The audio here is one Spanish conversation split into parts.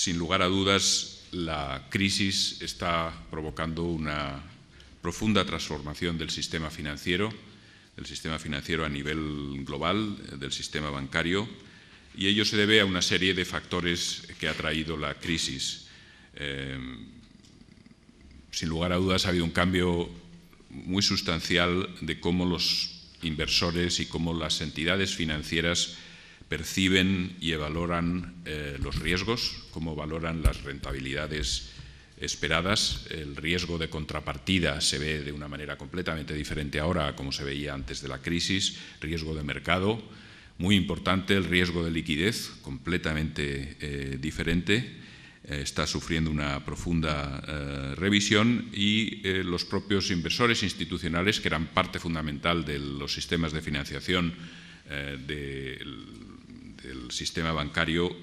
Sin lugar a dudas, la crisis está provocando una profunda transformación del sistema financiero a nivel global, del sistema bancario, y ello se debe a una serie de factores que ha traído la crisis. Sin lugar a dudas, ha habido un cambio muy sustancial de cómo los inversores y cómo las entidades financieras perciben y valoran los riesgos, cómo valoran las rentabilidades esperadas. El riesgo de contrapartida se ve de una manera completamente diferente ahora a como se veía antes de la crisis. Riesgo de mercado, muy importante. El riesgo de liquidez, completamente diferente. Está sufriendo una profunda revisión y los propios inversores institucionales, que eran parte fundamental de los sistemas de financiación del sistema bancario,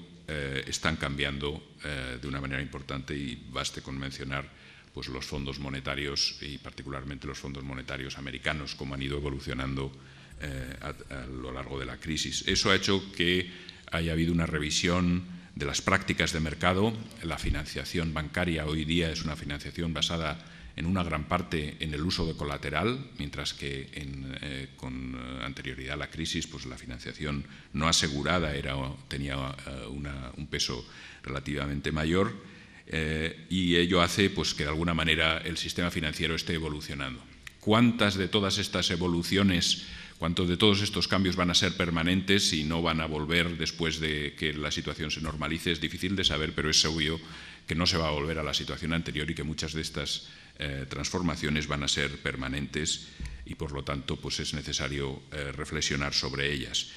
están cambiando de una manera importante, y baste con mencionar pues, los fondos monetarios y particularmente los fondos monetarios americanos, cómo han ido evolucionando a lo largo de la crisis. Eso ha hecho que haya habido una revisión de las prácticas de mercado. La financiación bancaria hoy día es una financiación basada en una gran parte en el uso de colateral, mientras que con anterioridad a la crisis pues la financiación no asegurada tenía un peso relativamente mayor, y ello hace pues, que de alguna manera el sistema financiero esté evolucionando. ¿Cuántas de todas estas evoluciones, cuántos de todos estos cambios van a ser permanentes y no van a volver después de que la situación se normalice? Es difícil de saber, pero es obvio que no se va a volver a la situación anterior y que muchas de estas transformaciones van a ser permanentes, y por lo tanto pues es necesario reflexionar sobre ellas.